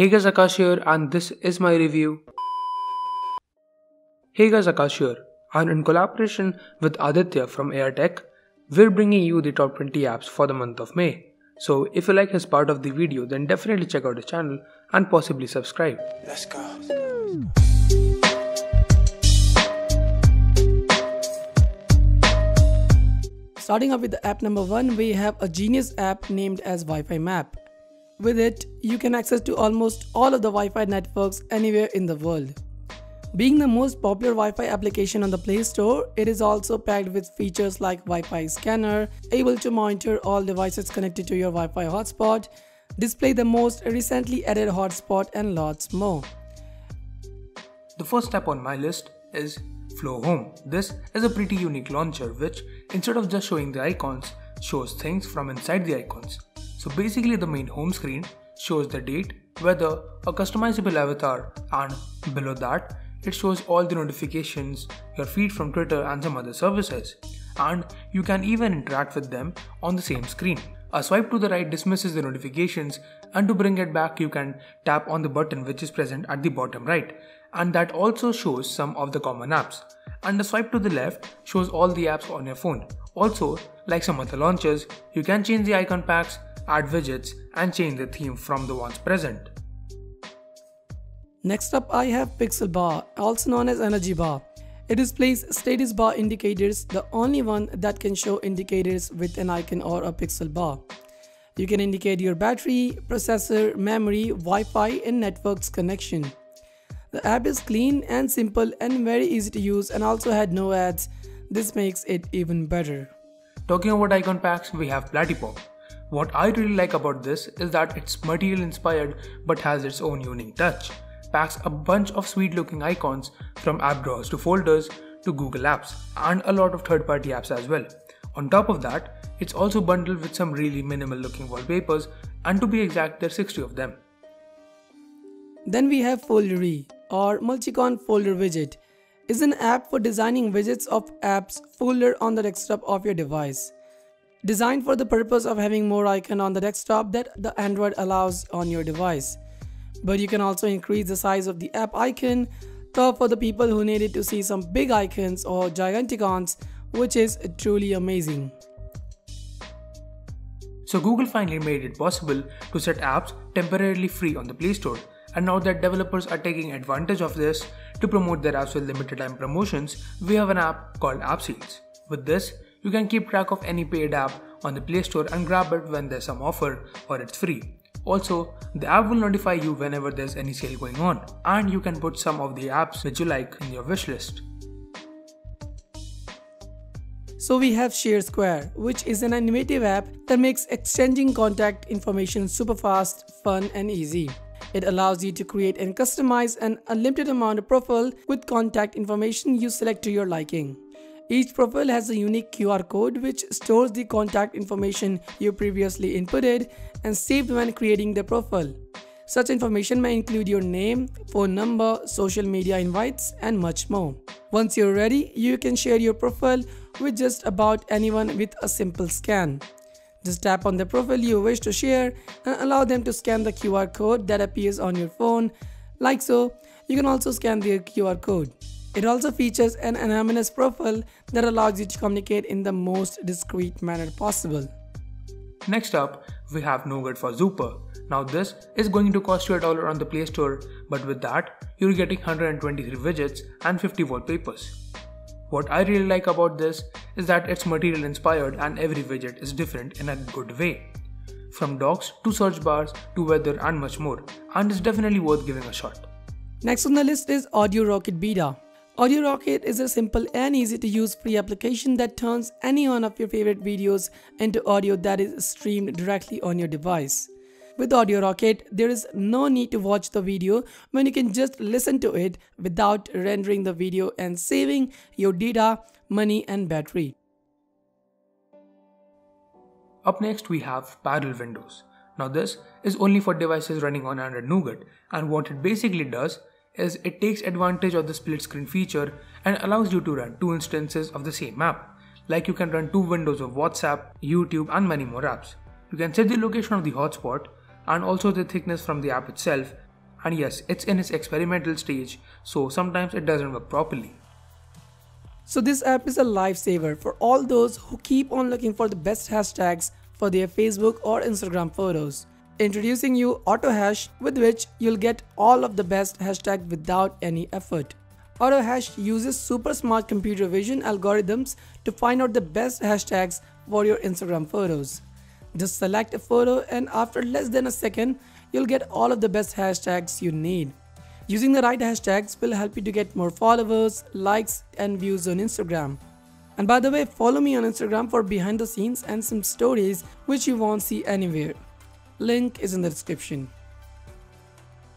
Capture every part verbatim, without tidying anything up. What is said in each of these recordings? Hey guys, Akash here, and this is my review. Hey guys, Akash here, and in collaboration with Aditya from A R Tech, we're bringing you the top twenty apps for the month of May. So if you like his part of the video, then definitely check out his channel and possibly subscribe. Let's go. Starting off with the app number one, we have a genius app named as Wi-Fi Map. With it, you can access to almost all of the Wi-Fi networks anywhere in the world. Being the most popular Wi-Fi application on the Play Store, it is also packed with features like Wi-Fi scanner, able to monitor all devices connected to your Wi-Fi hotspot, display the most recently added hotspot, and lots more. The first app on my list is Flow Home. This is a pretty unique launcher which, instead of just showing the icons, shows things from inside the icons. So basically the main home screen shows the date, weather, a customizable avatar, and below that it shows all the notifications, your feed from Twitter and some other services, and you can even interact with them on the same screen. A swipe to the right dismisses the notifications, and to bring it back you can tap on the button which is present at the bottom right, and that also shows some of the common apps, and a swipe to the left shows all the apps on your phone. Also, like some other launchers, you can change the icon packs, add widgets, and change the theme from the ones present. Next up, I have Pixel Bar, also known as Energy Bar. It displays status bar indicators, the only one that can show indicators with an icon or a pixel bar. You can indicate your battery, processor, memory, Wi-Fi, and network's connection. The app is clean and simple and very easy to use, and also had no ads. This makes it even better. Talking about icon packs, we have Platy Pop. What I really like about this is that it's material inspired but has its own unique touch. Packs a bunch of sweet looking icons from app drawers to folders to Google apps, and a lot of third party apps as well. On top of that, it's also bundled with some really minimal looking wallpapers, and to be exact, there are sixty of them. Then we have Foldery, or MultiCon Folder Widget. It's an app for designing widgets of apps folder on the desktop of your device. Designed for the purpose of having more icon on the desktop that the Android allows on your device. But you can also increase the size of the app icon, so for the people who needed to see some big icons or giganticons, which is truly amazing. So Google finally made it possible to set apps temporarily free on the Play Store, and now that developers are taking advantage of this to promote their apps with limited time promotions, we have an app called App Seeds. With this, you can keep track of any paid app on the Play Store and grab it when there's some offer or it's free. Also, the app will notify you whenever there's any sale going on, and you can put some of the apps which you like in your wish list. So we have ShareSquare, which is an innovative app that makes exchanging contact information super fast, fun, and easy. It allows you to create and customize an unlimited amount of profile with contact information you select to your liking. Each profile has a unique Q R code which stores the contact information you previously inputted and saved when creating the profile. Such information may include your name, phone number, social media invites, and much more. Once you're ready, you can share your profile with just about anyone with a simple scan. Just tap on the profile you wish to share and allow them to scan the Q R code that appears on your phone, like so. You can also scan their Q R code. It also features an anonymous profile that allows you to communicate in the most discreet manner possible. Next up, we have Nougat for Zooper. Now this is going to cost you a dollar on the Play Store, but with that, you're getting one hundred twenty-three widgets and fifty wallpapers. What I really like about this is that it's material inspired and every widget is different in a good way. From docs to search bars to weather and much more, and it's definitely worth giving a shot. Next on the list is Audio Rocket Beta. Audio Rocket is a simple and easy to use free application that turns any one of your favorite videos into audio that is streamed directly on your device. With Audio Rocket, there is no need to watch the video when you can just listen to it without rendering the video and saving your data, money, and battery. Up next, we have Parallel Windows. Now this is only for devices running on Android Nougat, and what it basically does is it takes advantage of the split screen feature and allows you to run two instances of the same app. Like you can run two windows of WhatsApp, YouTube, and many more apps. You can set the location of the hotspot and also the thickness from the app itself, and yes, it's in its experimental stage, so sometimes it doesn't work properly. So this app is a lifesaver for all those who keep on looking for the best hashtags for their Facebook or Instagram photos. Introducing you AutoHash, with which you'll get all of the best hashtags without any effort. AutoHash uses super smart computer vision algorithms to find out the best hashtags for your Instagram photos. Just select a photo and after less than a second, you'll get all of the best hashtags you need. Using the right hashtags will help you to get more followers, likes and views on Instagram. And by the way, follow me on Instagram for behind the scenes and some stories which you won't see anywhere. Link is in the description.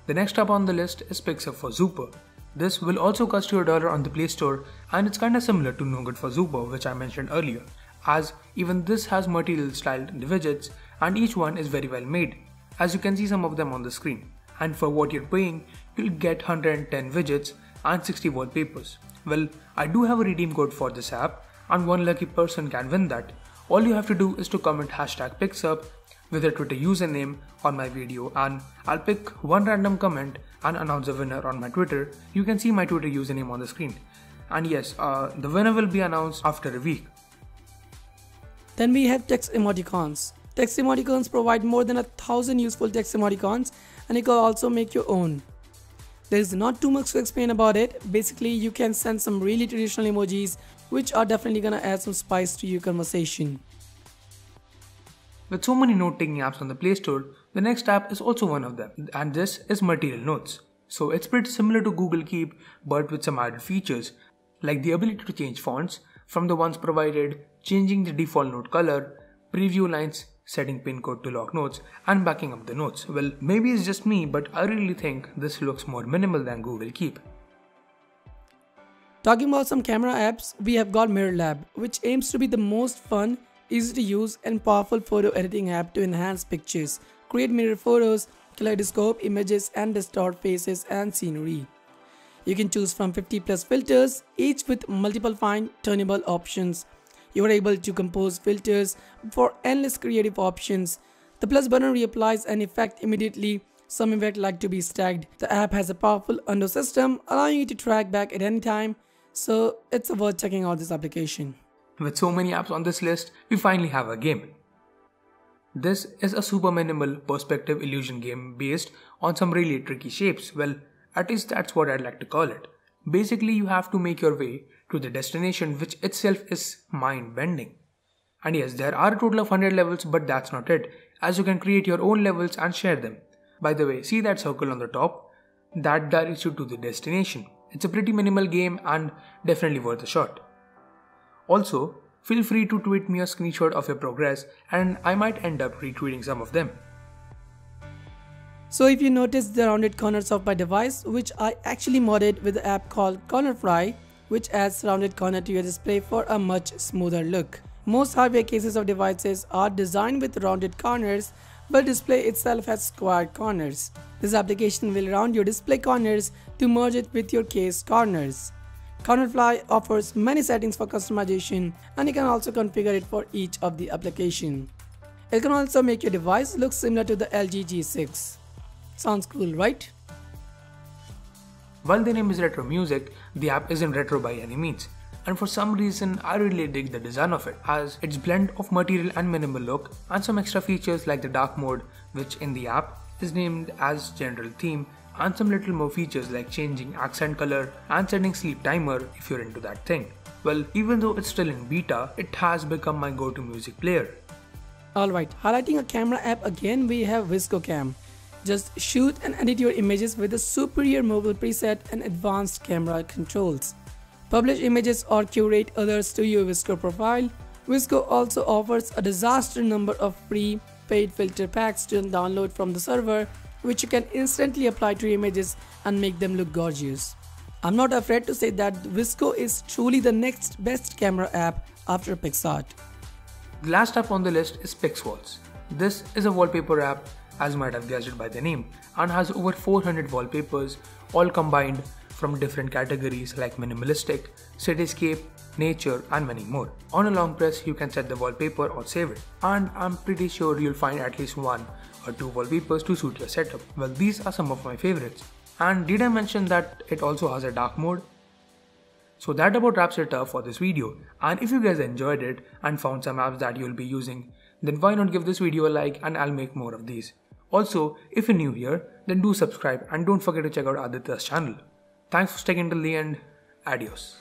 The next up on the list is PixUp for Zooper. This will also cost you a dollar on the Play Store, and it's kinda similar to Nougat for Zooper, which I mentioned earlier, as even this has material styled widgets and each one is very well made, as you can see some of them on the screen. And for what you're paying, you'll get one hundred ten widgets and sixty wallpapers. Well, I do have a redeem code for this app, and one lucky person can win that. All you have to do is to comment hashtag PixUp with a Twitter username on my video, and I'll pick one random comment and announce the winner on my Twitter. You can see my Twitter username on the screen. And yes, uh, the winner will be announced after a week. Then we have text emoticons. Text emoticons provide more than a thousand useful text emoticons, and you can also make your own. There is not too much to explain about it. Basically, you can send some really traditional emojis which are definitely gonna add some spice to your conversation. With so many note-taking apps on the Play Store, the next app is also one of them, and this is Material Notes. So it's pretty similar to Google Keep, but with some added features, like the ability to change fonts from the ones provided, changing the default note color, preview lines, setting pin code to lock notes, and backing up the notes. Well, maybe it's just me, but I really think this looks more minimal than Google Keep. Talking about some camera apps, we have got Mirror Lab, which aims to be the most fun, easy to use and powerful photo editing app to enhance pictures, create mirror photos, kaleidoscope images and distort faces and scenery. You can choose from fifty plus filters, each with multiple fine tunable options. You are able to compose filters for endless creative options. The plus button reapplies an effect immediately. Some effects like to be stacked. The app has a powerful undo system allowing you to track back at any time, so it's worth checking out this application. With so many apps on this list, we finally have a game. This is a super minimal perspective illusion game based on some really tricky shapes. Well, at least that's what I'd like to call it. Basically, you have to make your way to the destination, which itself is mind-bending. And yes, there are a total of one hundred levels, but that's not it, as you can create your own levels and share them. By the way, see that circle on the top? That directs you to the destination. It's a pretty minimal game and definitely worth a shot. Also, feel free to tweet me a screenshot of your progress, and I might end up retweeting some of them. So if you notice the rounded corners of my device, which I actually modded with the app called Cornerfly, which adds rounded corner to your display for a much smoother look. Most hardware cases of devices are designed with rounded corners, but display itself has squared corners. This application will round your display corners to merge it with your case corners. Cornerfly offers many settings for customization, and you can also configure it for each of the application. It can also make your device look similar to the L G G six. Sounds cool, right? While the name is Retro Music, the app isn't retro by any means, and for some reason I really dig the design of it, as its blend of material and minimal look and some extra features like the dark mode, which in the app is named as general theme, and some little more features like changing accent color and setting sleep timer if you're into that thing. Well, even though it's still in beta, it has become my go-to music player. Alright, highlighting a camera app again, we have V S C O Cam. Just shoot and edit your images with a superior mobile preset and advanced camera controls. Publish images or curate others to your V S C O profile. V S C O also offers a disaster number of free paid filter packs to download from the server, which you can instantly apply to your images and make them look gorgeous. I'm not afraid to say that V S C O is truly the next best camera app after PixArt. The last app on the list is PixWalls. This is a wallpaper app, as you might have guessed it by the name, and has over four hundred wallpapers, all combined from different categories like minimalistic, cityscape, nature and many more. On a long press, you can set the wallpaper or save it, and I'm pretty sure you'll find at least one or two wallpapers to suit your setup. Well, these are some of my favorites. And did I mention that it also has a dark mode? So that about wraps it up for this video, and if you guys enjoyed it and found some apps that you'll be using, then why not give this video a like and I'll make more of these. Also, if you're new here, then do subscribe and don't forget to check out Aditya's channel. Thanks for sticking till the end. Adios.